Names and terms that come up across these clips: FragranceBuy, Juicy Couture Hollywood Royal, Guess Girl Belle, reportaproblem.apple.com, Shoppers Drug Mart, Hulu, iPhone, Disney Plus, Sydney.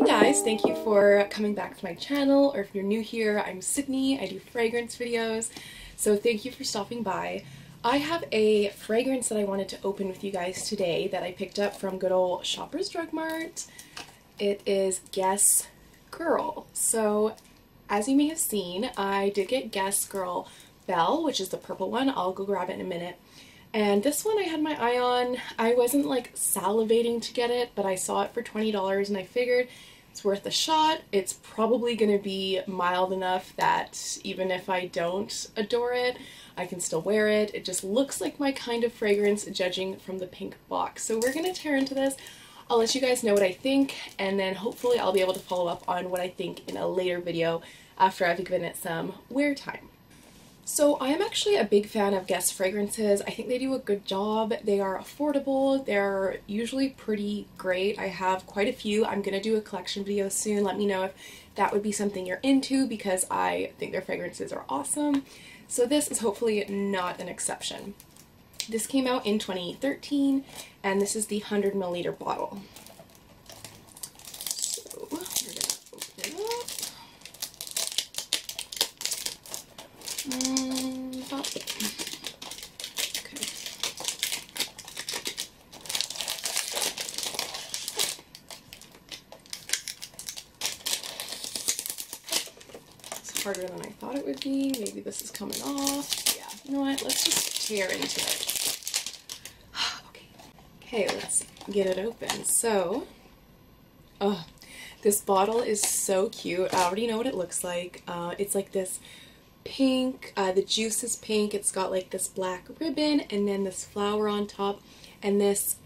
Hey guys, thank you for coming back to my channel, or if you're new here, I'm Sydney, I do fragrance videos, so thank you for stopping by. I have a fragrance that I wanted to open with you guys today that I picked up from good old Shoppers Drug Mart. It is Guess Girl. So as you may have seen, I did get Guess Girl Belle, which is the purple one. I'll go grab it in a minute. And this one I had my eye on. I wasn't like salivating to get it, but I saw it for $20 and I figured it's worth a shot. It's probably going to be mild enough that even if I don't adore it, I can still wear it. It just looks like my kind of fragrance judging from the pink box. So we're going to tear into this. I'll let you guys know what I think, and then hopefully I'll be able to follow up on what I think in a later video after I've given it some wear time. So I am actually a big fan of Guess fragrances. I think they do a good job. They are affordable. They're usually pretty great. I have quite a few. I'm going to do a collection video soon. Let me know if that would be something you're into, because I think their fragrances are awesome. So this is hopefully not an exception. This came out in 2013 and this is the 100 milliliter bottle. So we're going to open it up. Okay. It's harder than I thought it would be. Maybe this is coming off. Yeah, you know what? Let's just tear into it. Okay, let's get it open. So, oh, this bottle is so cute. I already know what it looks like. It's like this pink, the juice is pink, it's got like this black ribbon and then this flower on top and this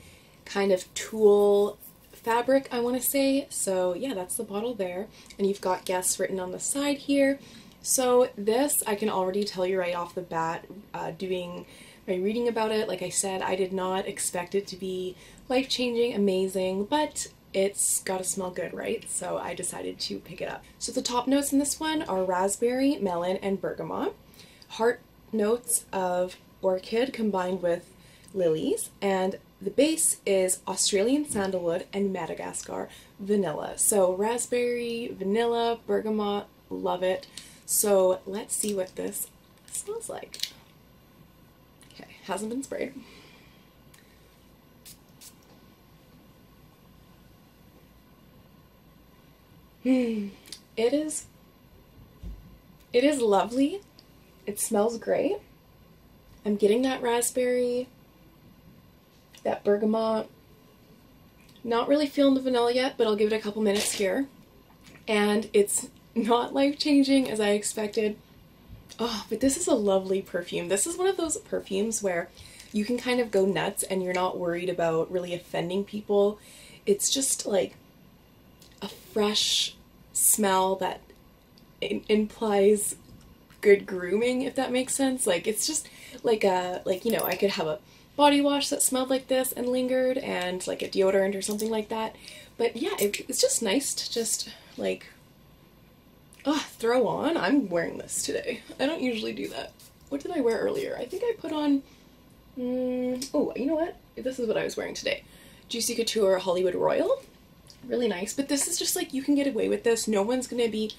kind of tulle fabric, I want to say. So yeah, that's the bottle there, and you've got Guess written on the side here. So this, I can already tell you right off the bat, doing my reading about it, like I said, I did not expect it to be life-changing, amazing, but it's gotta smell good, right? So I decided to pick it up. So the top notes in this one are raspberry, melon, and bergamot. Heart notes of orchid combined with lilies. And the base is Australian sandalwood and Madagascar vanilla. So raspberry, vanilla, bergamot, love it. So let's see what this smells like. Okay, hasn't been sprayed. It is lovely. It smells great. I'm getting that raspberry, that bergamot. Not really feeling the vanilla yet, but I'll give it a couple minutes here. And it's not life-changing as I expected. Oh, but this is a lovely perfume. This is one of those perfumes where you can kind of go nuts and you're not worried about really offending people. It's just like a fresh smell that implies good grooming, if that makes sense. Like, it's just like a, like, you know, I could have a body wash that smelled like this and lingered, and like a deodorant or something like that. But yeah, it's just nice to just like, oh, throw on. I'm wearing this today. I don't usually do that. What did I wear earlier? I think I put on, oh, you know what? This is what I was wearing today. Juicy Couture Hollywood Royal. Really nice, but this is just like, you can get away with this. No one's gonna be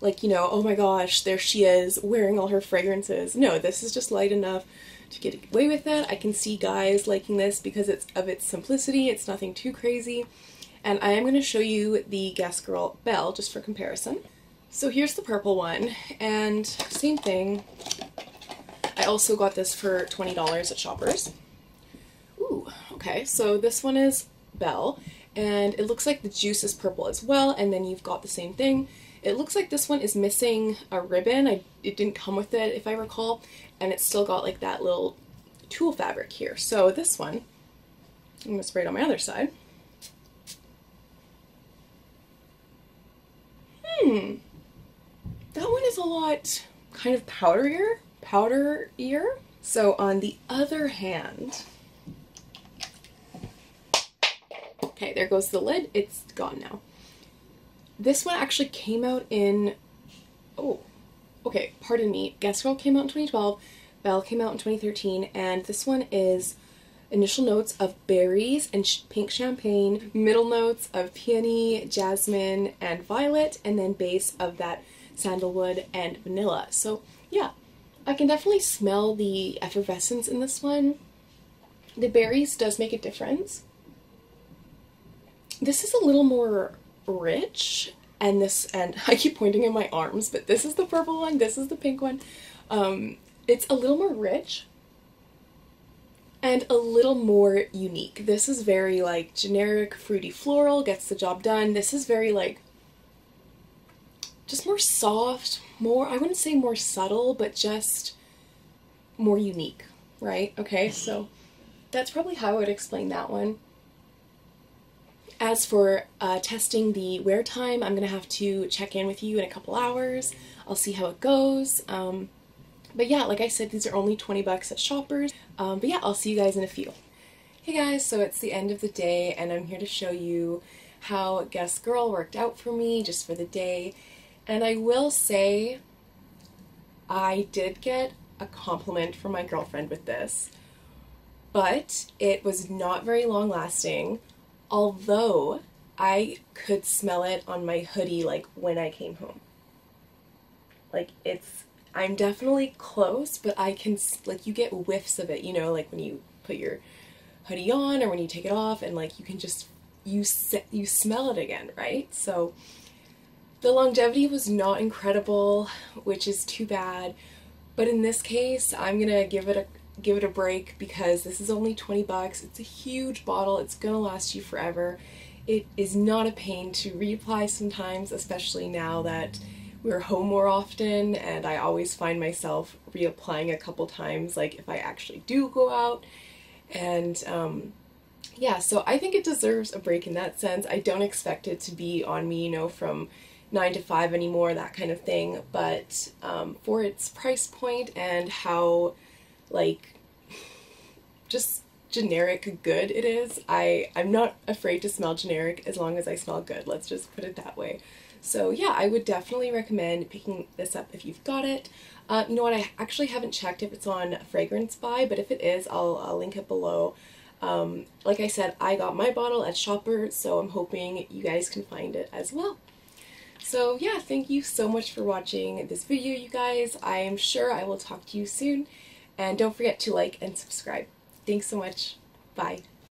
like, you know, oh my gosh, there she is wearing all her fragrances. No, this is just light enough to get away with it. I can see guys liking this because it's of its simplicity. It's nothing too crazy. And I am going to show you the Guess Girl Belle just for comparison. So here's the purple one, and same thing. I also got this for $20 at Shoppers. Ooh, okay, so this one is Belle. And it looks like the juice is purple as well, and then you've got the same thing. It looks like this one is missing a ribbon. It didn't come with it, if I recall, and it's still got like that little tulle fabric here. So this one, I'm going to spray it on my other side. That one is a lot kind of powderier. So on the other hand, okay, there goes the lid. It's gone now. This one actually came out in, oh, okay, pardon me. Guess Girl came out in 2012, Belle came out in 2013, and this one is, Initial notes of berries and pink champagne, middle notes of peony, jasmine, and violet, and then base of that sandalwood and vanilla. So yeah, I can definitely smell the effervescence in this one. The berries does make a difference. This is a little more rich, and I keep pointing at my arms, but this is the purple one, this is the pink one. It's a little more rich and a little more unique. This is very like generic fruity floral, gets the job done. This is very like just more soft, more, I wouldn't say more subtle, but just more unique, right? Okay, so that's probably how I would explain that one. As for testing the wear time, I'm gonna have to check in with you in a couple hours. I'll see how it goes. But yeah, like I said, these are only 20 bucks at Shoppers. But yeah, I'll see you guys in a few. Hey guys, so it's the end of the day and I'm here to show you how Guess Girl worked out for me just for the day. And I will say I did get a compliment from my girlfriend with this, but it was not very long lasting, although I could smell it on my hoodie like when I came home. Like I'm definitely close, but I can, like, you get whiffs of it, you know, like when you put your hoodie on or when you take it off, and like you can just, you smell it again, right? So the longevity was not incredible, which is too bad, but in this case I'm gonna give it a break because this is only 20 bucks. It's a huge bottle. It's gonna last you forever. It is not a pain to reapply sometimes, especially now that we're home more often, and I always find myself reapplying a couple times, like if I actually do go out. And yeah, so I think it deserves a break in that sense. I don't expect it to be on me, you know, from 9 to 5 anymore, that kind of thing, but for its price point and how like just generic good it is, I'm not afraid to smell generic as long as I smell good, let's just put it that way. So yeah, I would definitely recommend picking this up if you've got it. You know what, I actually haven't checked if it's on FragranceBuy, but if it is, I'll link it below. Like I said, I got my bottle at Shoppers, so I'm hoping you guys can find it as well. So yeah, thank you so much for watching this video, you guys. I am sure I will talk to you soon, and don't forget to like and subscribe. Thanks so much. Bye.